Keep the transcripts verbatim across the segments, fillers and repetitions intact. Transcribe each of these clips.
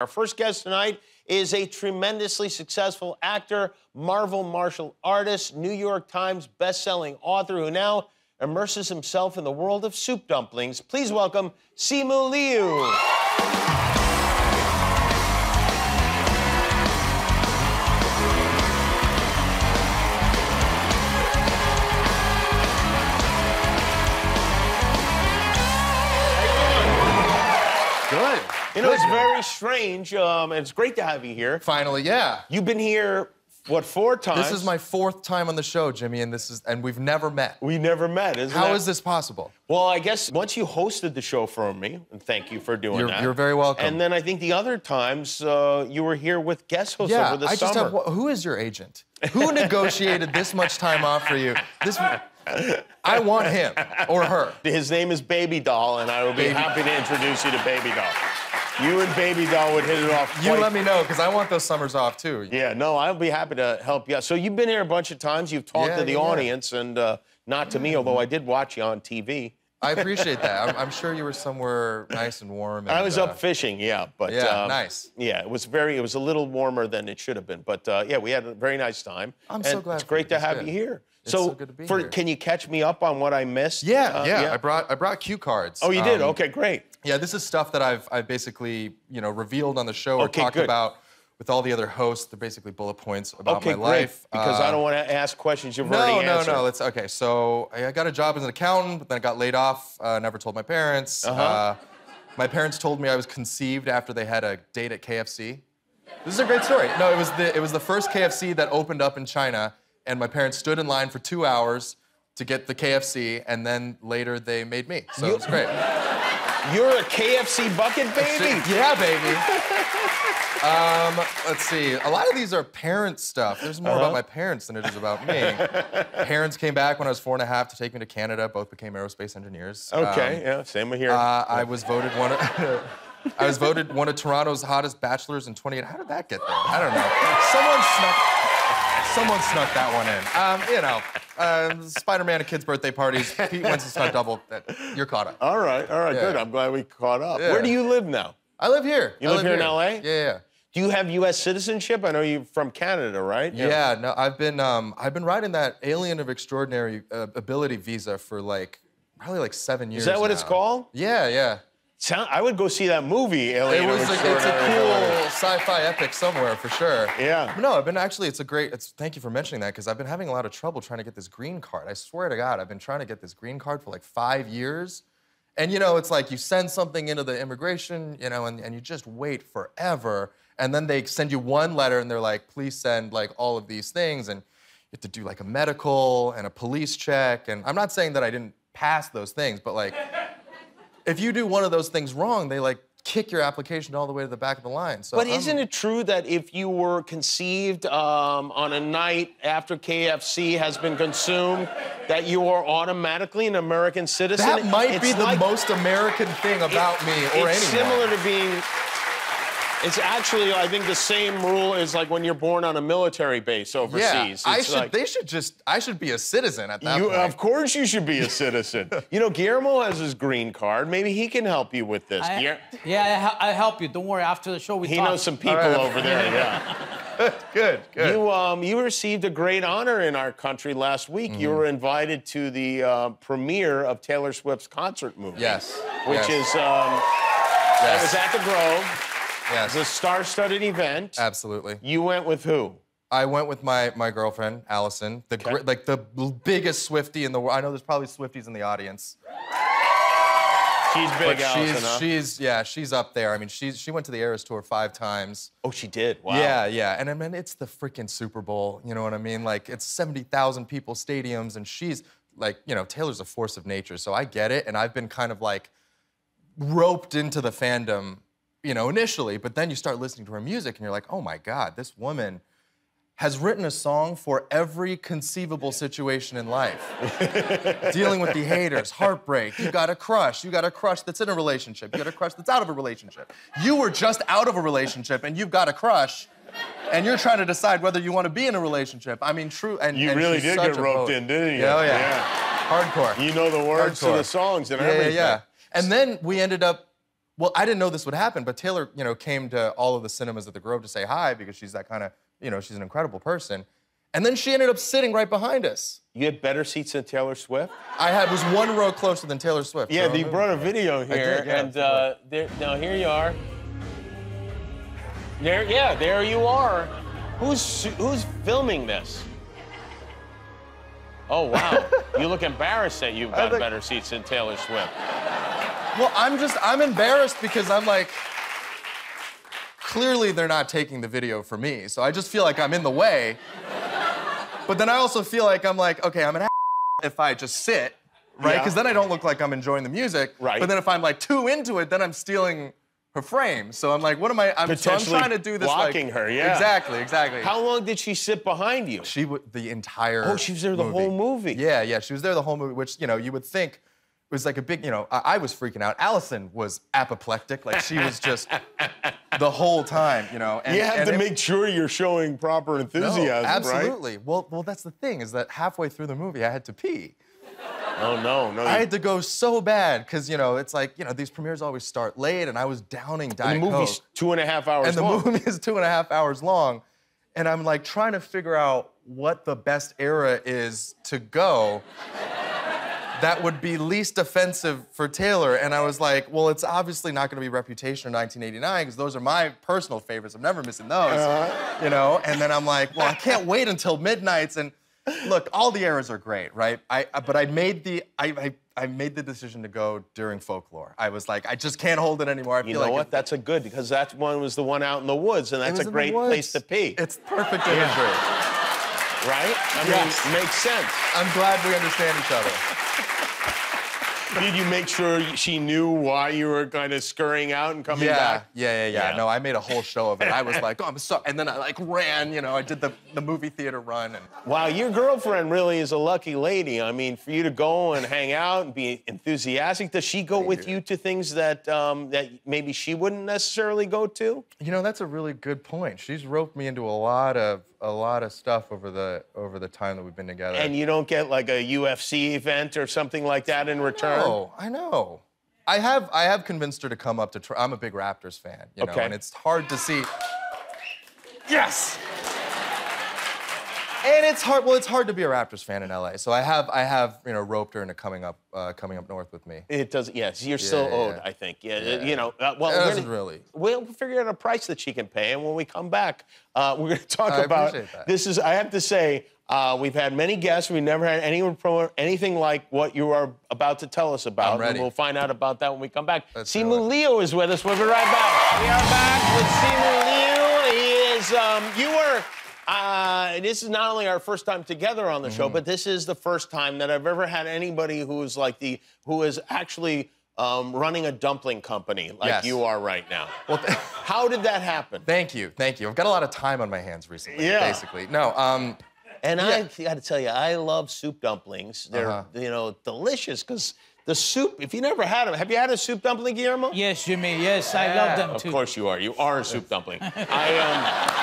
Our first guest tonight is a tremendously successful actor, Marvel martial artist, New York Times best-selling author who now immerses himself in the world of soup dumplings. Please welcome Simu Liu. You know, it's very strange, um, and it's great to have you here. Finally, yeah. You've been here, what, four times? This is my fourth time on the show, Jimmy, and this is, and we've never met. We never met, isn't it? How that... is this possible? Well, I guess once you hosted the show for me, and thank you for doing you're, that. You're very welcome. And then I think the other times uh, you were here with guest hosts yeah, over the I summer. Just have, who is your agent? Who negotiated this much time off for you? This. I want him or her. His name is Baby Doll, and I will be Baby. happy to introduce you to Baby Doll. You and Baby Doll would hit it off. You let me know, because I want those summers off, too. Yeah, no, I'll be happy to help you out. So you've been here a bunch of times. You've talked yeah, to the yeah. audience, and uh, not to me, although I did watch you on T V. I appreciate that. I'm, I'm sure you were somewhere nice and warm. And, I was uh, up fishing, yeah. But, yeah, um, nice. Yeah, it was very, it was a little warmer than it should have been. But, uh, yeah, we had a very nice time. I'm and so glad It's great to have good. you here. So, so good to be for, here. Can you catch me up on what I missed? Yeah, uh, yeah, yeah. I brought I brought cue cards. Oh, you did? Um, okay, great. Yeah, this is stuff that I've I've basically you know revealed on the show or okay, talked good. about with all the other hosts. They're basically bullet points about okay, my great. life. Because uh, I don't want to ask questions you've no, already answered. No, no, no. Let's okay. So I got a job as an accountant, but then I got laid off. Uh, never told my parents. Uh-huh. uh, my parents told me I was conceived after they had a date at K F C. This is a great story. No, it was the it was the first K F C that opened up in China. And my parents stood in line for two hours to get the K F C, and then later they made me. So you, it was great. You're a K F C bucket baby? Just, yeah, baby. um, let's see. A lot of these are parent stuff. There's more uh-huh. about my parents than it is about me. Parents came back when I was four and a half to take me to Canada. Both became aerospace engineers. Okay, um, yeah, same here. Uh, I was voted one of... I was voted one of Toronto's hottest bachelors in twenty-eight. How did that get there? I don't know. Someone snuck... Someone snuck that one in. Um, you know, uh, Spider-Man at kids' birthday parties. Pete Winston's not double. You're caught up. All right, all right, yeah. good. I'm glad we caught up. Yeah. Where do you live now? I live here. You live, live here in L A? Yeah, yeah. Do you have U S citizenship? I know you're from Canada, right? Yeah. yeah. No, I've been um, I've been riding that Alien of Extraordinary uh, Ability visa for like probably like seven years. Is that what now. it's called? Yeah, yeah. Sound, I would go see that movie, Alien. It was like, it's a cool sci-fi epic somewhere, for sure. Yeah. But no, I've been actually, it's a great, it's, thank you for mentioning that, because I've been having a lot of trouble trying to get this green card. I swear to God, I've been trying to get this green card for like five years. And you know, it's like you send something into the immigration, you know, and, and you just wait forever. And then they send you one letter and they're like, please send like all of these things. And you have to do like a medical and a police check. And I'm not saying that I didn't pass those things, but like, if you do one of those things wrong, they like kick your application all the way to the back of the line. So but I'm... isn't it true that if you were conceived um, on a night after K F C has been consumed, that you are automatically an American citizen? That might it's be the like... most American thing about it, me or anyone. It's anyone. similar to being... It's actually, I think, the same rule is like when you're born on a military base overseas. Yeah, it's I should, like, they should just, I should be a citizen at that you, point. Of course you should be a citizen. You know, Guillermo has his green card. Maybe he can help you with this. I, yeah, yeah I, I help you. Don't worry, after the show we he talk. He knows some people right. over there, yeah. Good, good, good. You, um, you received a great honor in our country last week. Mm-hmm. You were invited to the uh, premiere of Taylor Swift's concert movie. Yes. Which yes. is, um, yes. that was at the Grove. Yes. It was a star-studded event. Absolutely. You went with who? I went with my my girlfriend, Allison. The okay. like the biggest Swiftie in the world. I know there's probably Swifties in the audience. She's big, but Allison. She's, huh? she's yeah, she's up there. I mean, she's she went to the Eras Tour five times. Oh, she did. Wow. Yeah, yeah. And I mean, it's the freaking Super Bowl. You know what I mean? Like it's seventy thousand people stadiums, and she's like, you know, Taylor's a force of nature. So I get it, and I've been kind of like roped into the fandom. You know, initially, but then you start listening to her music and you're like, oh my God, this woman has written a song for every conceivable situation in life. Dealing with the haters, heartbreak, you got a crush, you got a crush that's in a relationship, you got a crush that's out of a relationship. You were just out of a relationship and you've got a crush and you're trying to decide whether you want to be in a relationship. I mean, true, and You and really did get roped in, didn't you? Oh yeah. yeah. Hardcore. You know the words Hardcore. to the songs and yeah, everything. Yeah, yeah. And then we ended up well, I didn't know this would happen, but Taylor, you know, came to all of the cinemas at the Grove to say hi because she's that kind of, you know, she's an incredible person. And then she ended up sitting right behind us. You had better seats than Taylor Swift? I had was one row closer than Taylor Swift. Yeah, they brought a video here. I did, yeah. And uh, there, now here you are. There, yeah, there you are. Who's, who's filming this? Oh, wow. You look embarrassed that you've got like, better seats than Taylor Swift. Well, I'm just, I'm embarrassed because I'm like, clearly they're not taking the video for me, so I just feel like I'm in the way. But then I also feel like I'm like, okay, I'm an ass if I just sit, right? Because yeah. then I don't look like I'm enjoying the music. Right. But then if I'm like too into it, then I'm stealing her frame. So I'm like, what am I? I'm, so I'm trying to do this. Blocking like, her, yeah. Exactly, exactly. How long did she sit behind you? She would the entire. Oh, she was there the movie. whole movie. Yeah, yeah, she was there the whole movie, which you know you would think was like a big, you know, I, I was freaking out. Allison was apoplectic, like she was just. The whole time, you know. And, you have and to it, make sure you're showing proper enthusiasm, no, absolutely. right? Absolutely. Well, well, that's the thing, is that halfway through the movie, I had to pee. Oh, no, no. I you... had to go so bad, because, you know, it's like, you know, these premieres always start late, and I was downing Diet and the movie's Coke, two and a half hours and long. And the movie is two and a half hours long, and I'm, like, trying to figure out what the best era is to go that would be least offensive for Taylor. And I was like, well, it's obviously not gonna be Reputation or nineteen eighty-nine, because those are my personal favorites. I'm never missing those, uh-huh. you know? And then I'm like, well, I can't wait until Midnights. And look, all the eras are great, right? I, but I made the, I, I, I made the decision to go during Folklore. I was like, I just can't hold it anymore. I feel you know like what, it, that's a good, because that one was the one out in the woods, and that's a great place to pee. It's perfect imagery. Yeah. Right? I mean, yes. It makes sense. I'm glad we understand each other. Did you make sure she knew why you were kind of scurrying out and coming yeah, back? Yeah, yeah, yeah, yeah. No, I made a whole show of it. I was like, oh, I'm sorry. And then I, like, ran, you know, I did the, the movie theater run. And... Wow, your girlfriend really is a lucky lady. I mean, for you to go and hang out and be enthusiastic, does she go Thank with you. you to things that, um, that maybe she wouldn't necessarily go to? You know, that's a really good point. She's roped me into a lot of... a lot of stuff over the over the time that we've been together. And you don't get like a U F C event or something like that in return? No, I know. I have I have convinced her to come up to try. I'm a big Raptors fan, you okay. know, and it's hard to see. Yes. And it's hard. Well, it's hard to be a Raptors fan in L A. So I have I have you know roped her into coming up uh, coming up north with me. It doesn't. Yes, you're yeah, still yeah, owed. Yeah. I think. Yeah. yeah. You know. Uh, well, it doesn't gonna, really. We'll figure out a price that she can pay, and when we come back, uh, we're going to talk I about this. Is I have to say, uh, we've had many guests. We've never had anyone promote anything like what you are about to tell us about. I'm ready. And we'll find out about that when we come back. Let's Simu Liu is with us. We'll be right back. We are back with Simu Liu. He is. Um, you were. Uh, this is not only our first time together on the mm-hmm. show, but this is the first time that I've ever had anybody who is like the who is actually um, running a dumpling company like yes. you are right now. Well, how did that happen? Thank you, thank you. I've got a lot of time on my hands recently. Yeah, basically. No. Um, and yeah. I got to tell you, I love soup dumplings. They're uh-huh. you know delicious because. The soup, if you never had them, have you had a soup dumpling, Guillermo? Yes, Jimmy, yes, I yeah. love them of too. Of course you are. You are a soup dumpling. I um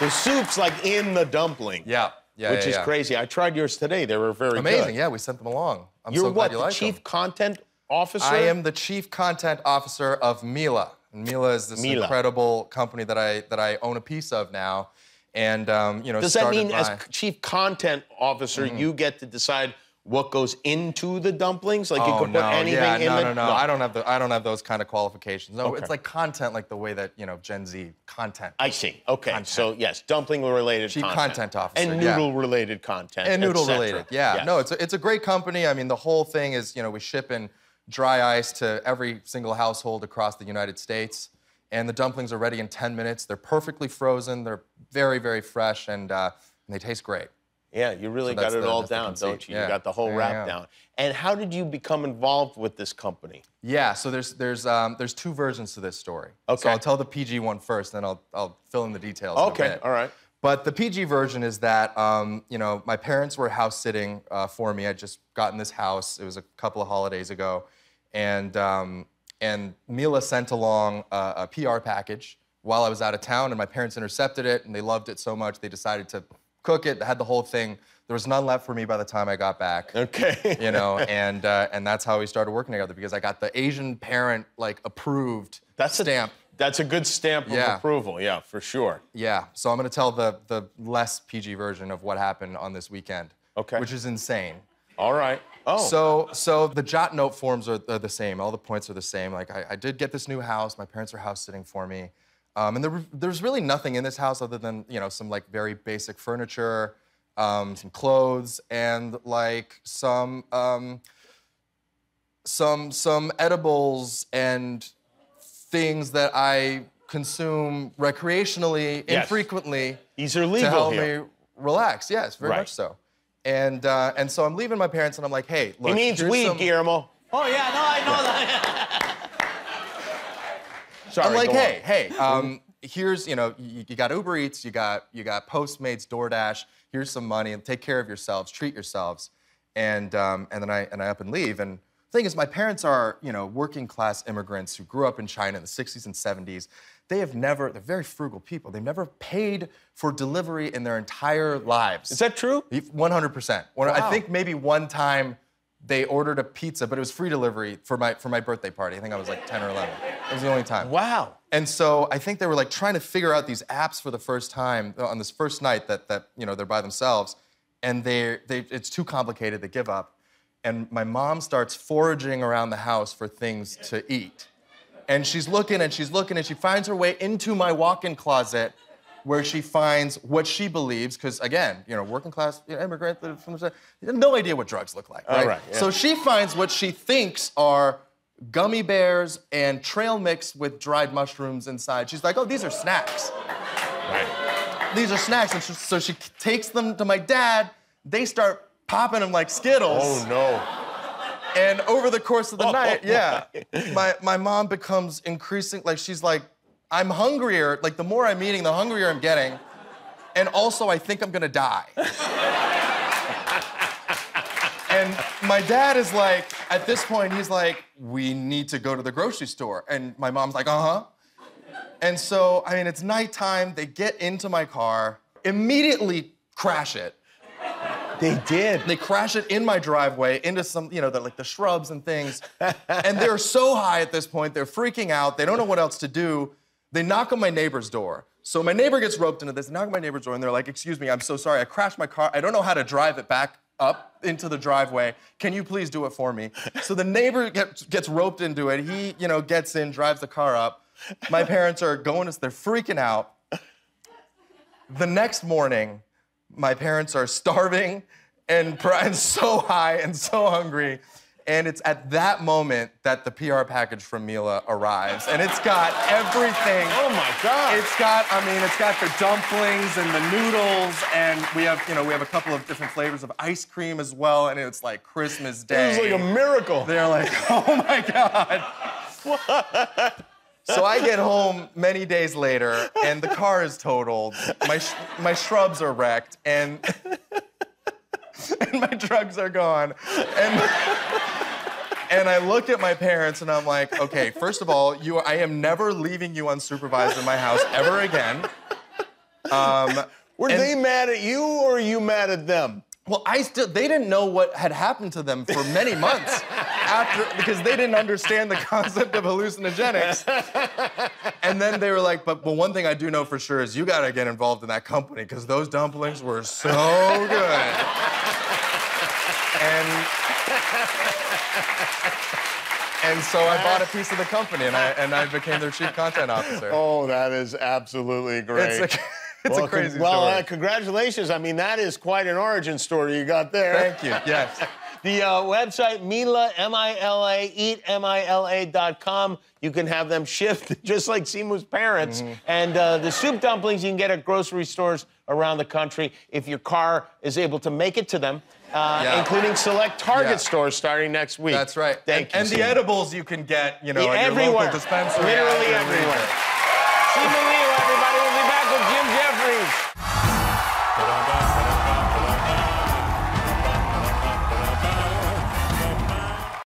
The soup's like in the dumpling. Yeah, yeah, Which yeah, is yeah. crazy. I tried yours today. They were very Amazing. good. Amazing, yeah, we sent them along. I'm You're so glad what, you like them. You're what, the chief content officer? I am the chief content officer of Mila. And Mila is this Mila. incredible company that I, that I own a piece of now. And, um, you know, Does that mean by... as chief content officer, mm-hmm. you get to decide what goes into the dumplings? Like oh, you could no. put anything yeah, in no, the... No, no, no, I don't have the, I don't have those kind of qualifications. No, okay. It's like content, like the way that, you know, Gen Z content. I see, okay. Content. So yes, dumpling-related content. Chief content officer, And noodle-related yeah. content, And noodle-related, yeah. Yes. No, it's a, it's a great company. I mean, the whole thing is, you know, we ship in dry ice to every single household across the United States. And the dumplings are ready in ten minutes. They're perfectly frozen. They're very, very fresh, and, uh, and they taste great. Yeah, you really so got it the, all down, don't you? Yeah. You got the whole yeah, wrap yeah. down. And how did you become involved with this company? Yeah, so there's there's um, there's two versions to this story. Okay. So I'll tell the P G one first, then I'll I'll fill in the details. Okay, in a bit. all right. But the P G version is that um, you know my parents were house sitting uh, for me. I just gotten this house. It was a couple of holidays ago, and um, and Mila sent along a, a P R package while I was out of town, and my parents intercepted it, and they loved it so much they decided to cook it, had the whole thing There was none left for me by the time I got back. Okay. You know, and uh, and that's how we started working together, because I got the Asian parent like approved that's stamp. A, that's a good stamp of yeah. approval, yeah, for sure. Yeah. So I'm gonna tell the the less P G version of what happened on this weekend. Okay. Which is insane. All right. Oh. So so the jot note forms are, are the same. All the points are the same. Like I, I did get this new house. My parents are house sitting for me, um, and there there's really nothing in this house other than you know some like very basic furniture. Um, some clothes and like some um, some some edibles and things that I consume recreationally yes. infrequently. These are legal to help here. me relax. Yes, very right. much so. And uh, and so I'm leaving my parents and I'm like, hey, look. He needs weed, some... Guillermo. Oh yeah, no, I know yeah. that. Sorry. I'm like, hey, hey. Um, Here's, you know, you, you got Uber Eats, you got you got Postmates, DoorDash. Here's some money, and take care of yourselves, treat yourselves, and um, and then I and I up and leave. And the thing is, my parents are, you know, working class immigrants who grew up in China in the sixties and seventies. They have never, they're very frugal people. They've never paid for delivery in their entire lives. Is that true? one hundred percent. Wow. I think maybe one time they ordered a pizza, but it was free delivery for my for my birthday party. I think I was like ten or eleven. It was the only time. Wow. And so I think they were like trying to figure out these apps for the first time on this first night that that you know they're by themselves, and they they it's too complicated to give up, and my mom starts foraging around the house for things to eat, and she's looking and she's looking and she finds her way into my walk-in closet, where she finds what she believes, because again, you know, working class you know, immigrant from the no idea what drugs look like, right? All right yeah. So she finds what she thinks are gummy bears and trail mix with dried mushrooms inside. She's like, oh, these are snacks. Right. These are snacks. And so she takes them to my dad. They start popping them like Skittles. Oh, no. And over the course of the oh, night, oh, yeah, my, my mom becomes increasing, like she's like, I'm hungrier. Like the more I'm eating, the hungrier I'm getting. And also, I think I'm gonna die. And my dad is like, at this point, he's like, we need to go to the grocery store. And my mom's like, uh-huh. And so, I mean, it's nighttime. They get into my car, immediately crash it. They did. They crash it in my driveway into some, you know, the, like the shrubs and things. And they're so high at this point, they're freaking out. They don't know what else to do. They knock on my neighbor's door. So my neighbor gets roped into this. They knock on my neighbor's door and they're like, excuse me, I'm so sorry. I crashed my car. I don't know how to drive it back up into the driveway. Can you please do it for me? So the neighbor gets, gets roped into it. He, you know, gets in, drives the car up. My parents are going, they're freaking out. The next morning, my parents are starving and, and so high and so hungry. And it's at that moment that the P R package from Mila arrives. And it's got everything. Oh my God. It's got, I mean, it's got the dumplings and the noodles, and we have, you know, we have a couple of different flavors of ice cream as well, and it's like Christmas Day. It was like a miracle. They're like, oh my God. What? So I get home many days later, and the car is totaled. My, sh my shrubs are wrecked, and, and my drugs are gone. And, and I look at my parents and I'm like, okay, first of all, you, I am never leaving you unsupervised in my house ever again. Um, Were and, they mad at you or are you mad at them? Well, I still, they didn't know what had happened to them for many months after, because they didn't understand the concept of hallucinogenics. And then they were like, but, but one thing I do know for sure is you gotta get involved in that company because those dumplings were so good. And, and so I bought a piece of the company, and I and I became their chief content officer. Oh, that is absolutely great. It's a, it's well, a crazy well, story. Well, uh, congratulations. I mean, that is quite an origin story you got there. Thank you. Yes. The uh, website, Mila, M I L A, eat mila dot com. You can have them shipped just like Simu's parents. Mm-hmm. And uh, the soup dumplings you can get at grocery stores around the country if your car is able to make it to them, uh, yeah. including select Target yeah. stores starting next week. That's right. Thank and, you, And Simu. The edibles you can get, you know, at your local dispensary. Literally everywhere. everywhere.